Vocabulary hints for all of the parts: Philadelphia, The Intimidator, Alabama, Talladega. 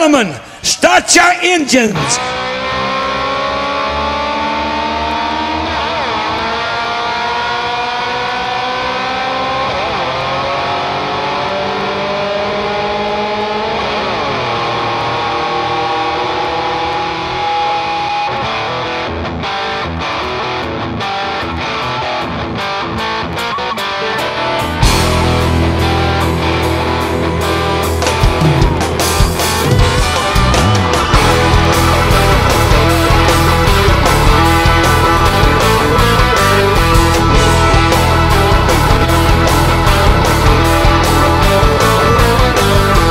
Gentlemen, start your engines!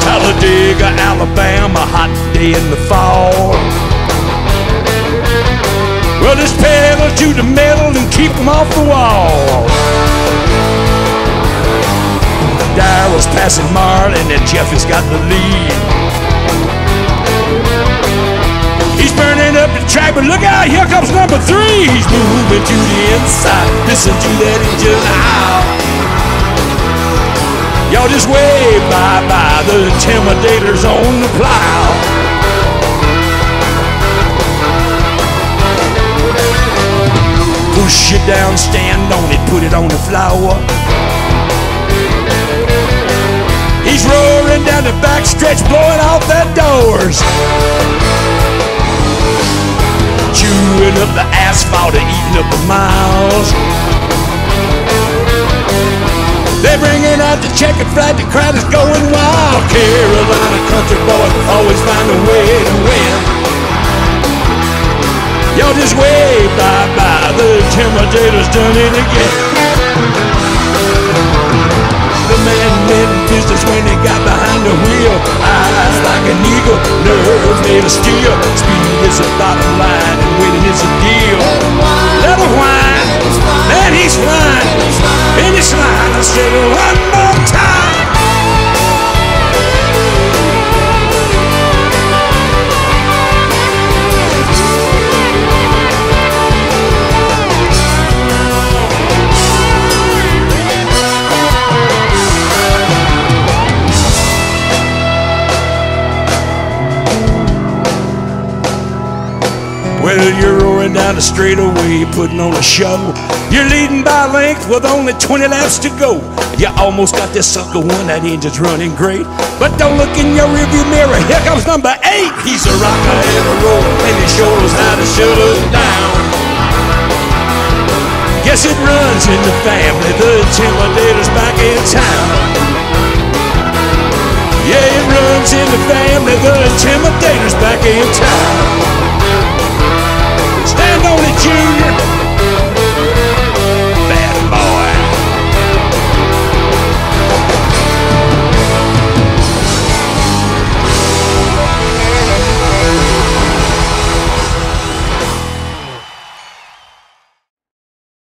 Talladega, Alabama, hot day in the fall. Well, just pedal to the metal and keep them off the wall. Darrell's passing Marlin and Jeffy's got the lead. He's burning up the track, but look out, here comes number three. He's moving to the inside, listen to that engine howl. Y'all just wave bye-bye, the Intimidator's on the plow. Push it down, stand on it, put it on the floor. He's roaring down the back stretch, blowing off that doors. Chewing up the asphalt and eating up the miles. They're bringing out the checkered flag, the crowd is going wild. Carolina country boys always find a way to win. Y'all just wave bye-bye, the Intimidator's done it again. The man made business when they got behind the wheel. Eyes like an eagle, nerves made of steel. Speed is the bottom line, and winning is a deal. Let him whine, man, he's flying. Finish line, I'll say it one more time. Well, you're roaring down the straightaway, putting on a show. You're leading by length with only 20 laps to go. You almost got this sucker one, that engine's running great. But don't look in your rearview mirror, here comes number 8. He's a rocker and a roller, and he shows us how to shut us down. Guess it runs in the family, the Intimidator's back in town. Yeah, it runs in the family, the Intimidator.